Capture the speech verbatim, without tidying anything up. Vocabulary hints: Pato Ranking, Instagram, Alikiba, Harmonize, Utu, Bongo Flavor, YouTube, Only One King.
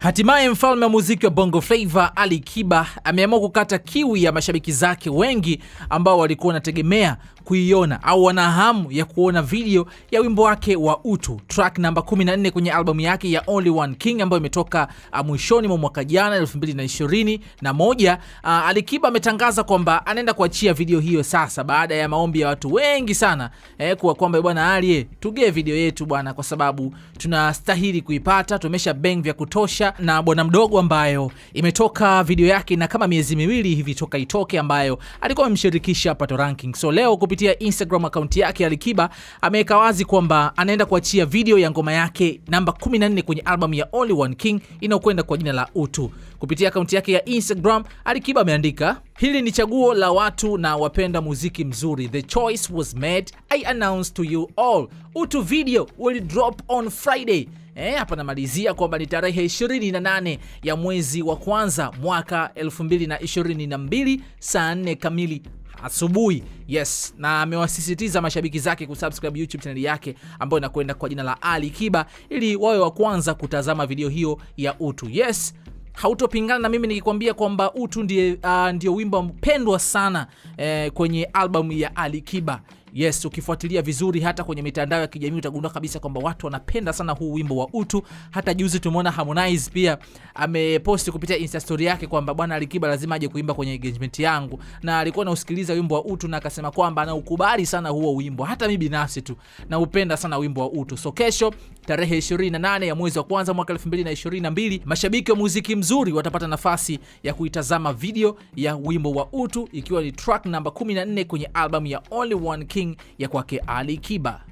Hatimaye mfalme wa muziki wa Bongo Flavor Alikiba ameamua kukata kiu ya mashabiki zake wengi ambao walikuwa wanategemea kuiona au wana hamu ya kuona video ya wimbo wake wa Utu, track namba kumi na nne kwenye albamu yake ya Only One King ambayo imetoka mwishoni mwa mwaka jana elfu mbili na ishirini na moja. Alikiba ametangaza kwamba anaenda kuachia video hiyo sasa baada ya maombi ya watu wengi sana eh, kwa kwamba bwana Ali tugee video yetu bwana, kwa sababu tunastahili kuipata, tumesha bang vya kutosha na bwana mdogo ambayo imetoka video yake na kama miezi miwili hivi toka itoke, ambayo alikuwa amemshirikisha Pato Ranking. So leo kupitia Instagram account yake Alikiba ameweka wazi kwamba anaenda kuachia video ya ngoma yake namba kumi na nne kwenye album ya Only One King inayokwenda kwa jina la Utu. Kupitia account yake ya Instagram Alikiba ameandika, "Hili ni chaguo la watu na wapenda muziki mzuri. The choice was made. I announce to you all. Utu video will drop on Friday." Eh, hapa namalizia kwamba ni tarehe ishirini na nane ya mwezi wa kwanza mwaka elfu mbili na ishirini na mbili saa nne kamili asubuhi. Yes, na amewasisitiza mashabiki zake kusubscribe YouTube channel yake ambayo inakwenda kwa jina la Alikiba ili wawe wa kwanza kutazama video hiyo ya Utu. Yes, hautopingana na mimi nikikwambia kwamba Utu ndiye uh, ndio wimbo mpendwa sana eh, kwenye albamu ya Alikiba. Yes, ukifuatilia vizuri hata kwenye mitandao ya kijamii utagundua kabisa kwamba watu wanapenda sana huu wimbo wa Utu. Hata juzi tumeona Harmonize pia ameposti kupitia Insta story yake kwamba bwana Alikiba lazima aje kuimba kwenye engagement yangu, na alikuwa anausikiliza wimbo wa Utu na akasema kwamba anaukubali sana huo wimbo. Hata mimi binafsi tu na upenda sana wimbo wa Utu. So kesho tarehe ishirini na nane ya mwezi wa kwanza mwaka elfu mbili na ishirini na mbili mashabiki wa muziki mzuri watapata nafasi ya kuitazama video ya wimbo wa Utu ikiwa ni track namba kumi na nne kwenye albamu ya Only One King ya kwake Alikiba.